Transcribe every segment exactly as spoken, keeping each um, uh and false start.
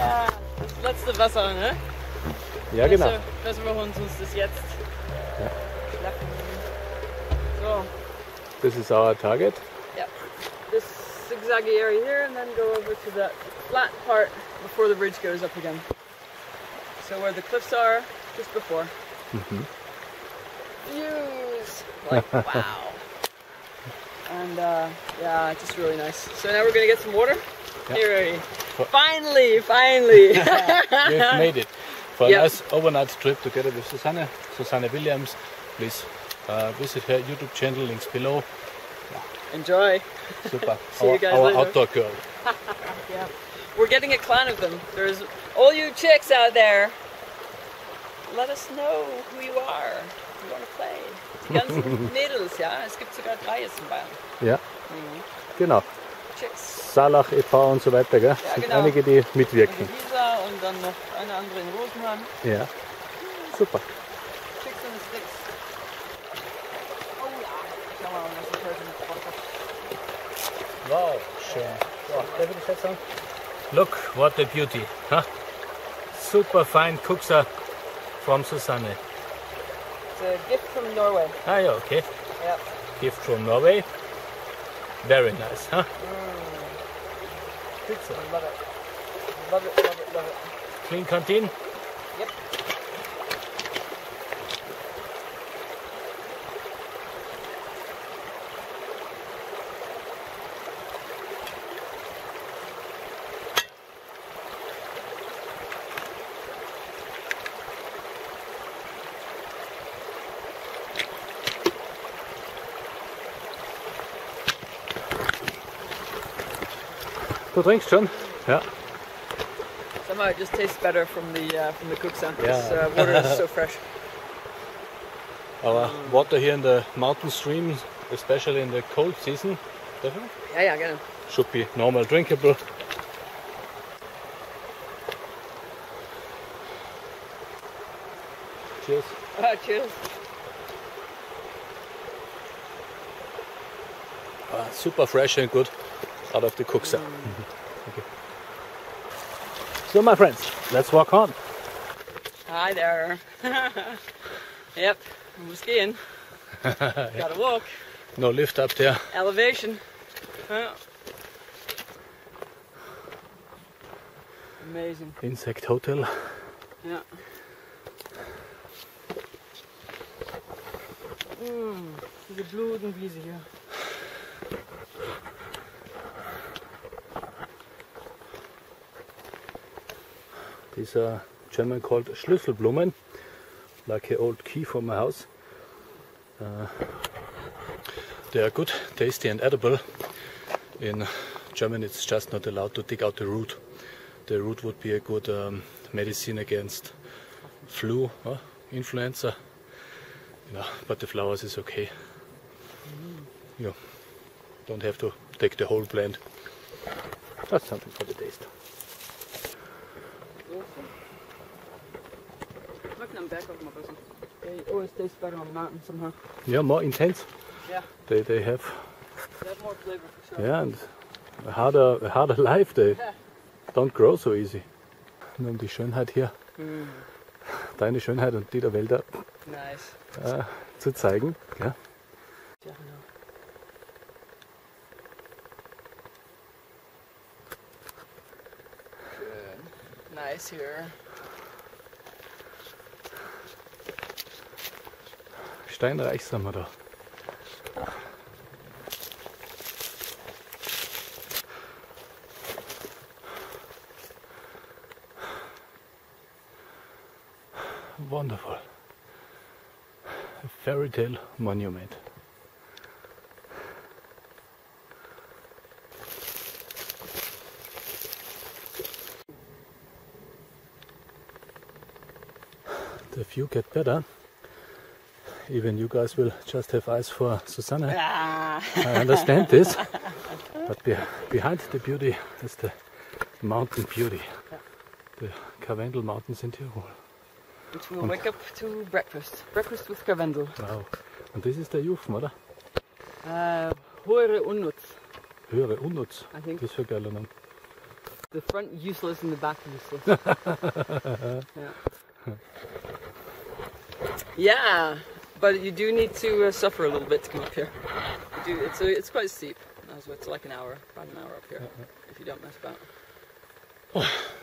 Ja, das letzte Wasser, ne? Ja, genau. Besser wir uns das jetzt. Ja. So. This is our target. Yeah. This zigzaggy area here, and then go over to the flat part before the ridge goes up again. So where the cliffs are, just before. Mm-hmm. Views! Like, wow. And uh, yeah, just really nice. So now we're gonna get some water. Yep. Here, finally, finally. We've made it. For a yep. nice overnight trip together with Susanne, Susanne Williams, please uh, visit her YouTube channel, links below. Yeah. Enjoy. Super. See our, you guys our later. Outdoor girl. Yeah. We're getting a clan of them. There's all you chicks out there. Let us know who you are. You want to play. Die ganzen Mädels, ja. Es gibt sogar drei jetzt in Bayern. Ja, mhm. Genau. Chicks. Salach e V und so weiter, gell? Ja, genau. Einige, die mitwirken. Und Lisa und dann noch eine andere in Rosenheim. Ja, super. Chicks und Sticks. Oh ja, schau mal, was ich heute mitgebracht habe. Wow, schön. So, da würde ich jetzt sagen. Look, what a beauty. Huh? Super fine Kuxa from Susanne. A gift from Norway. Ah, yeah, okay. Yep. Gift from Norway. Very nice, huh? Mm. Pizza. Love it. Love it, love it, love it. Clean canteen? Yep. Du trinkst schon? Ja. Somehow it just tastes better from the uh, from the Kuxa. Yeah. This uh, water is so fresh. Our mm. water here in the mountain stream, especially in the cold season, definitely. Yeah, yeah, gerne. Should be normal drinkable. Cheers. Ah, cheers. Ah, super fresh and good. Out of the Kuxa. Mm-hmm. Okay. So my friends, let's walk on. Hi there. Yep, we must get in. Gotta yep. walk. No lift up there. Elevation. Yeah. Amazing. Insect hotel. Yeah. Mm, diese Blumenwiese hier. These are German called Schlüsselblumen, like an old key for my house. Uh, they are good, tasty and edible. In Germany it's just not allowed to dig out the root. The root would be a good um, medicine against flu, uh, influenza. You know, but the flowers is okay. You don't have to take the whole plant. That's something for the taste. Back of my person. They always taste better on the mountain somehow. Yeah, more intense. Yeah. They they have. They have more flavor for sure. Yeah, and a harder a harder life. They yeah. don't grow so easy. Nur um die Schönheit hier, mm. deine Schönheit und die der Wälder nice. äh, zu zeigen. Ja. Ja, genau. Good. Nice here. Steinreich sind wir da. Wonderful. A fairy tale monument. The view get better. Even you guys will just have eyes for Susanne. Ah. I understand this, but be behind the beauty is the mountain beauty. Yeah. The Karwendel mountains in Tirol. Which we'll and wake up to breakfast. Breakfast with Karwendel. Wow. And this is the Jufen, oder? Uh, Höhere Unnutz. Höhere Unnutz? I think. Das ist ein geiler Name. The front useless and the back useless. Yeah. Yeah, but you do need to uh, suffer a little bit to come up here. You do, it's, a, it's quite steep. It's like an hour, about an hour up here, if you don't mess about.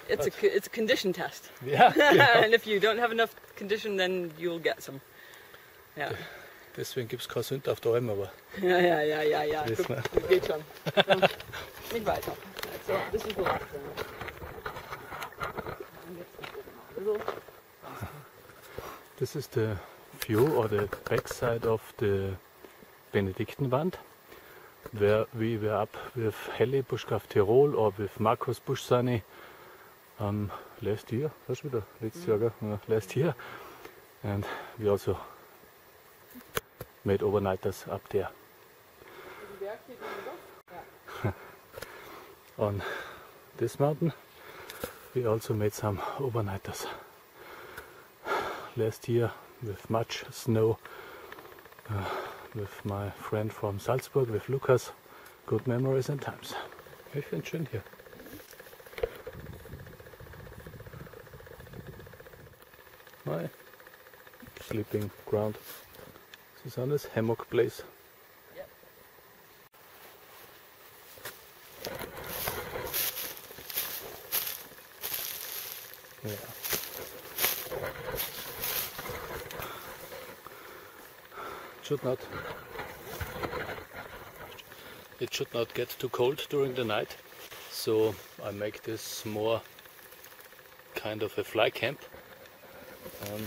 It's a it's a condition test. Yeah. Yeah. And if you don't have enough condition, then you'll get some. Ja. Deswegen gibt's keinen Sünd auf der Alm, aber. Ja, ja, ja, ja, ja. Guck, das geht schon. Nicht weiter. So, das ist so. This is the view or the backside of the Benediktenwand, where we were up with Helli Buschcraft Tirol or with Markus Buschsani um, last year, last year, last year, and we also made overnighters up there. On this mountain we also made some overnighters last year with much snow. Uh, with my friend from Salzburg, with Lukas. Good memories and times. Ich finde es schön hier. My sleeping ground. Susanne's hammock place. Yep. Yeah. Should not. It should not get too cold during the night, so I make this more kind of a fly camp. Um,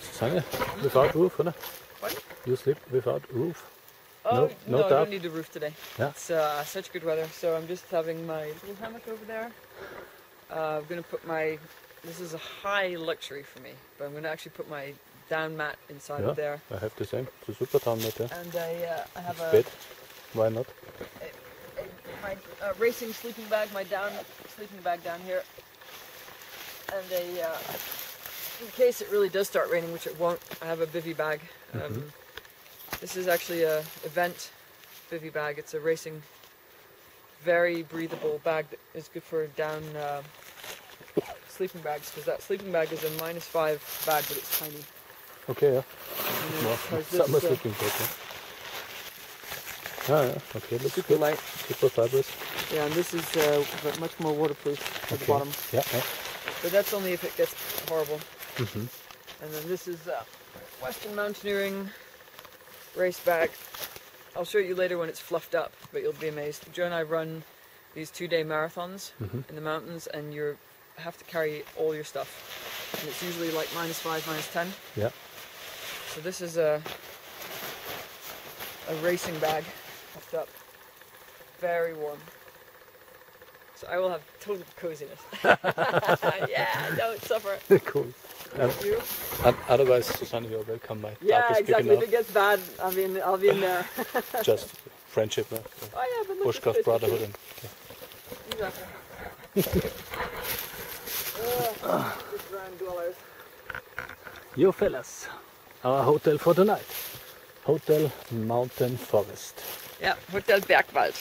Susanne, without roof, oder? What? You sleep without roof? Oh, no, no, no I don't need a roof today. Yeah? It's uh, such good weather, so I'm just having my little hammock over there. Uh, I'm going to put my, this is a high luxury for me, but I'm going to actually put my down mat inside yeah, of there. I have the same. It's a super down mat there. Yeah. And I, uh, I have it's a bed. Why not? A, a, my uh, racing sleeping bag, my down sleeping bag down here. And a, uh, in case it really does start raining, which it won't, I have a bivy bag. Um, mm-hmm. This is actually a event bivy bag. It's a racing, very breathable bag that is good for down uh, sleeping bags, because that sleeping bag is a minus five bag, but it's tiny. Okay, ja. Ja, summer sleeping bag, ja. Ah, ja, okay, looks good. Light. Super fibers. Yeah, and this is uh, much more waterproof at okay. the bottom. Yeah, yeah. But that's only if it gets horrible. Mm-hmm. And then this is uh, Western Mountaineering race bag. I'll show you later when it's fluffed up, but you'll be amazed. Joe and I run these two-day marathons mm-hmm. in the mountains, and you have to carry all your stuff. And it's usually like minus five, minus ten. Yeah. So this is a, a racing bag, puffed up, very warm. So I will have total coziness. Yeah, don't suffer. Cool. And, you? And otherwise, Susanne, you're welcome. My yeah, exactly. If it gets bad, I'll be in, I'll be in there. Just friendship, uh, oh, yeah, Bushcraft brotherhood. And, yeah. Exactly. Oh, just round dwellers. You fellas. Our hotel for tonight. Hotel Mountain Forest. Yeah, Hotel Bergwald.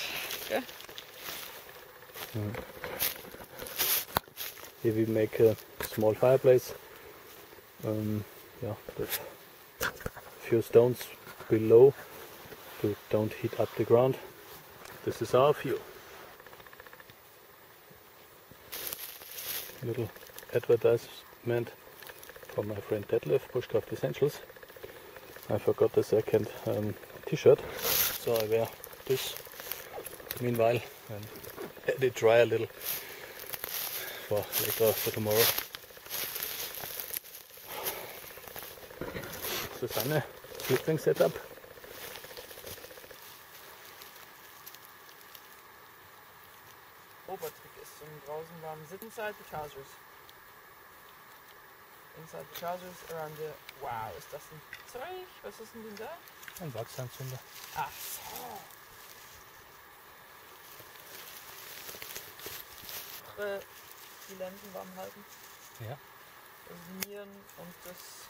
Okay. Mm. Here we make a small fireplace. Um, yeah, there's a few stones below to don't heat up the ground. This is our view. Little advertisement for my friend Detlef, Bushcraft Essentials. I forgot the second um, t-shirt, so I wear this meanwhile and let it dry a little for later, for tomorrow. Susanne, sleeping setup. Obertrick ist zum draußen warm. Sit inside the trousers. Inside the trousers, around the... Wow, ist das ein Zeug? Was ist denn da? Ein Wachsanzünder. Ach so. Äh, die Lenden warm halten. Ja. Das Nieren und das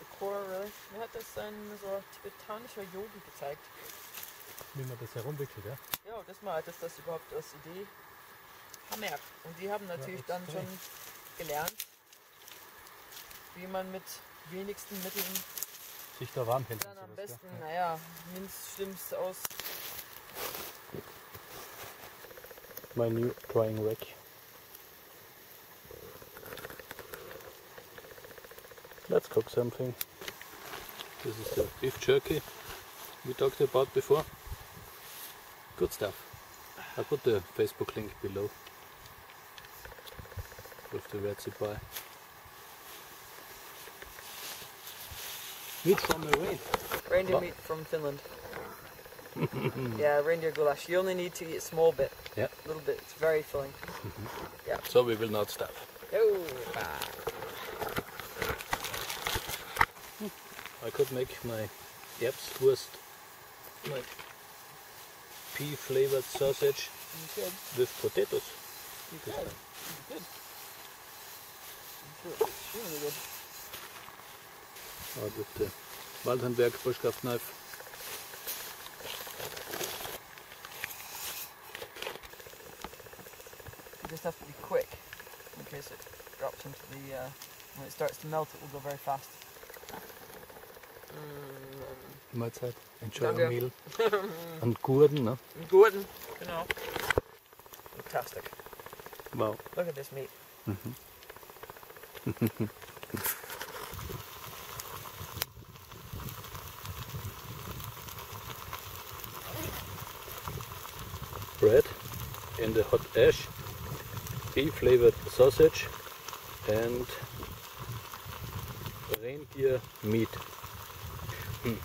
Dekorer. Mir hat das ein so tibetanischer Yogi gezeigt. Wie man das herumwickelt, ja? Ja, das mal, dass das überhaupt als Idee vermerkt. Und die haben natürlich ja, dann schon gelernt, wie man mit wenigsten Mitteln sich da warm hält. Dann am besten, ja. naja, nimmst schlimmst aus. My new drying rack. Let's cook something. Das ist der Beef Jerky, wie talked about before. Good stuff. I put the Facebook link below with the recipe. Meat from the rain. Reindeer meat from Finland. Yeah, reindeer goulash. You only need to eat a small bit. Yeah. A little bit. It's very filling. Mm-hmm. Yeah. So we will not stop. No. I could make my Erbswurst, my pea flavored sausage with potatoes. You could. You could. It's really good. Or with the Waldhandwerk Bushcraft knife. You just have to be quick in case it drops into the. Uh, when it starts to melt, it will go very fast. Mahlzeit, enjoy your meal. Und Gurden, ne? Gurden, genau. Fantastic. Wow. Look at this meat. Mhm. Bread in the hot ash, pea flavored sausage and reindeer meat. Hmm.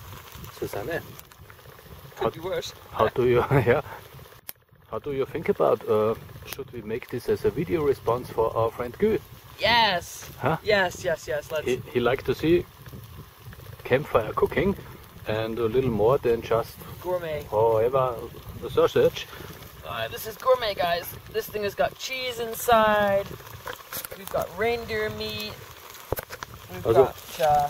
Susanne, how, how do you yeah, how do you think about uh, should we make this as a video response for our friend Gü? Yes. Huh? Yes, yes, yes. Let's. He, he liked to see campfire cooking and a little more than just gourmet. However, the sausage. Uh, this is gourmet, guys. This thing has got cheese inside. We've got reindeer meat. Also,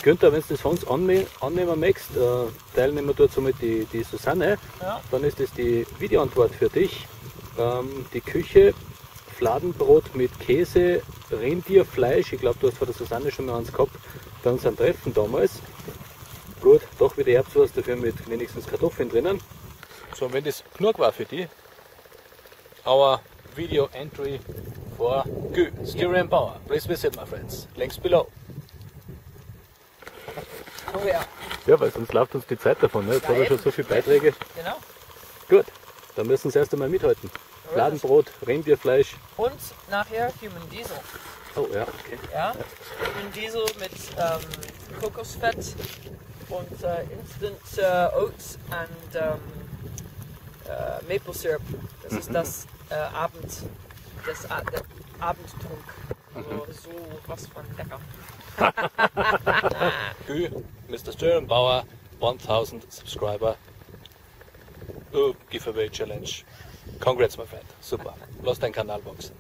Günther, wenn du das von uns Annehmer möchtest, äh, Teilnehmer tut somit die, die Susanne, ja. Dann ist das die Videoantwort für dich. Ähm, die Küche, Fladenbrot mit Käse, Rentierfleisch, ich glaube, du hast von der Susanne schon mal eins gehabt, bei unserem Treffen damals. Gut, doch wieder Erbswurst, dafür mit wenigstens Kartoffeln drinnen. So, wenn das genug war für dich, our video entry for Gü, Styrian Power, please visit my friends, links below. Oh ja. Ja, weil sonst läuft uns die Zeit davon. Ne? Jetzt ja, haben wir schon so viele Beiträge. Genau. Gut, dann müssen wir erst einmal mithalten. Fladenbrot, Rentierfleisch. Und nachher Human Diesel. Oh ja, okay. Ja, ja. Human Diesel mit ähm, Kokosfett und äh, Instant äh, Oats und ähm, äh, Maple Syrup. Das mhm. ist das äh, Abend, das, äh, der Abendtrunk. Also, mhm. So was von lecker. Gü, Mister Styrian Power, one thousand subscriber uh, giveaway challenge. Congrats, my friend. Super. Lass dein Kanal boxen.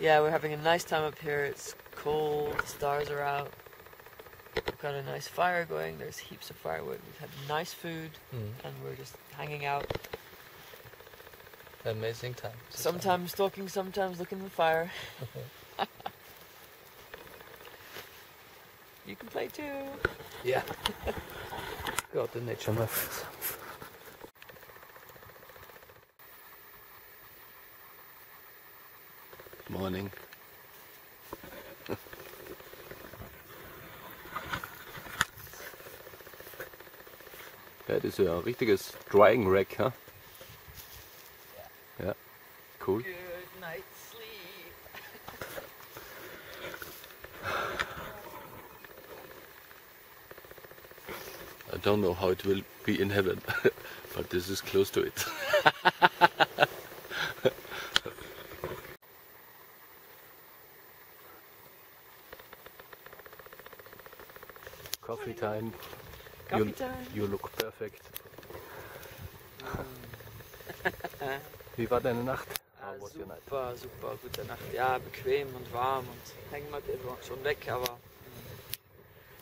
Yeah, we're having a nice time up here. It's cold, the stars are out. We've got a nice fire going, there's heaps of firewood, we've had nice food, mm. and we're just hanging out. Amazing time. Sometimes time. Talking, sometimes looking at the fire. You can play too. Yeah. God, the nature my friends. Morning. Ja, das ist ja ein richtiges Drying Rack, huh? Ja. Ja, cool. Good night sleep. I don't know how it will be in heaven, but this is close to it. Coffee time. You, you look perfect. Mm. Wie war deine Nacht? Ah, super, super gute Nacht. Ja, bequem und warm und Hängematte war schon weg, aber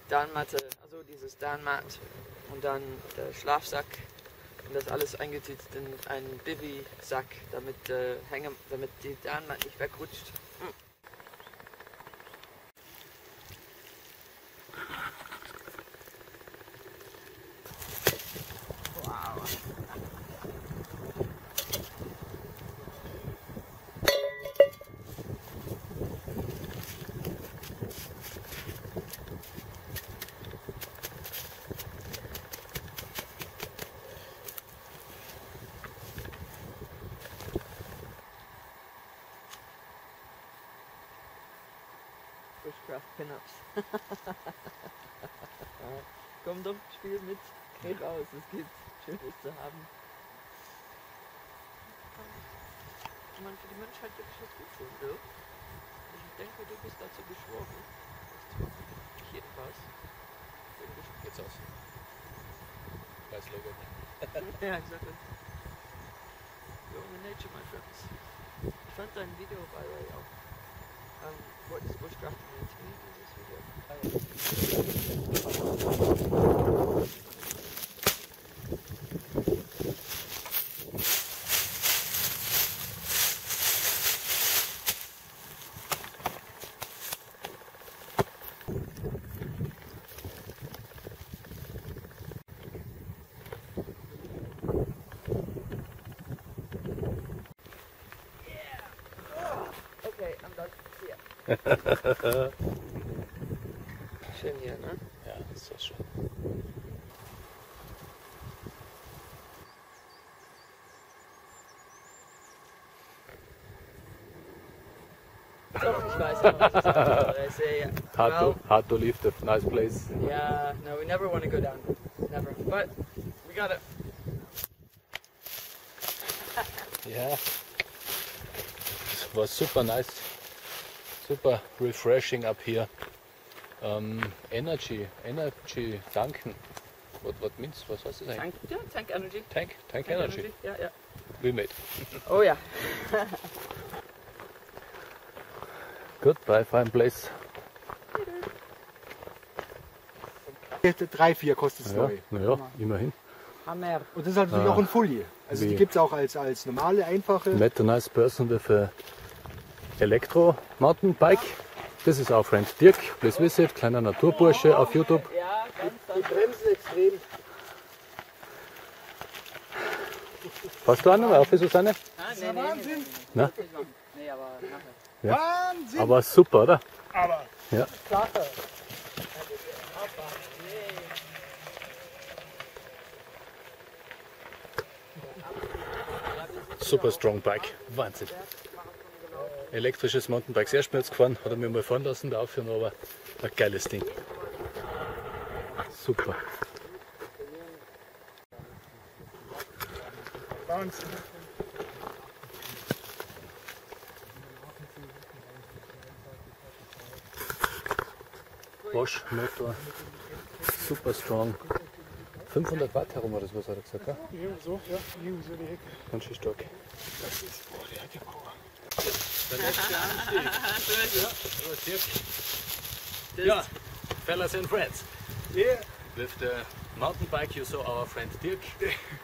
Damenmatte, also dieses Damenmatt und dann der Schlafsack und das alles eingetütet in einen Bibi-Sack, damit, äh, Hänge, damit die Damenmatte nicht wegrutscht. Hm. Bushcraft Pin-Ups. Komm doch, spiel mit, gib aus, es gibt Schönes zu haben. Ich meine, für die Menschheit gibt es was Gutes, Dirk. Ich denke, du bist dazu geschworen. Ich jedenfalls. Jetzt aus. Weiß Logo. Ja, exactly. You're in nature, my friends. Ich fand dein Video bei Ray auch. Um, what is Bushcraft mean to me in this video? I yeah. Okay, I'm done. Schön hier, ne? Ja, ist doch schön. Doch, ich weiß auch, was ich sage. I say, yeah. Hard, to, hard to leave the nice place. Yeah, no, we never want to go down. Never. But we got it. Yeah. It was super nice. Super refreshing up here. Um, energy, energy tanken. What what means? Was heißt das eigentlich? Tank, yeah, tank energy. Tank, tank, tank energy. energy. Yeah, yeah. We made. Oh yeah. Goodbye, fine place. drei, vier kostet es ja, neu. Naja, immerhin. Hammer. Und das ist natürlich ah, auch in Folie. Also die gibt es auch als, als normale, einfache. Met a nice person with a Elektro Mountainbike, das ist our friend Dirk, please visit, Kleiner Naturbursche auf YouTube. Ja, ganz, die bremsen extrem. Passt du auch nochmal auf für Susanne? Das ist ja Wahnsinn! Na? Nee, aber nachher. Ja. Wahnsinn! Aber super, oder? Aber! Ja. Super strong Bike, Wahnsinn! Elektrisches Mountainbike, sehr schnell gefahren, hat er mir mal fahren lassen, da aufhören, aber ein geiles Ding. Super. Wahnsinn. Bosch Motor, super strong. fünfhundert Watt herum oder was hat er gesagt? Ja, so, ja, so die Hecke. Ganz schön stark. Das ist, boah, die Hecke. Der letzte Anstieg. Ja, ja, fellas and friends. Yeah. With the mountain bike you saw our friend Dirk,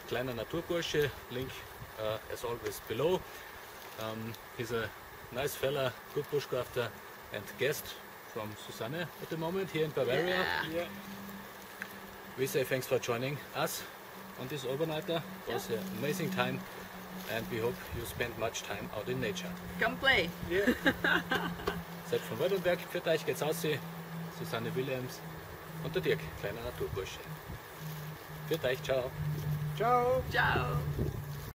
Kleiner Naturbursche, link uh, as always below. Um, he's a nice fella, good bushcrafter and guest from Susanne at the moment here in Bavaria. Yeah. Yeah. We say thanks for joining us on this overnighter. It was yeah. an amazing time. And we hope you spend much time out in nature. Come play! Yeah. Seid von Waldhandwerk, für euch geht's aussehen. Susanne Williams und der Dirk, Kleiner Naturbursche. Für euch, ciao! Ciao! Ciao!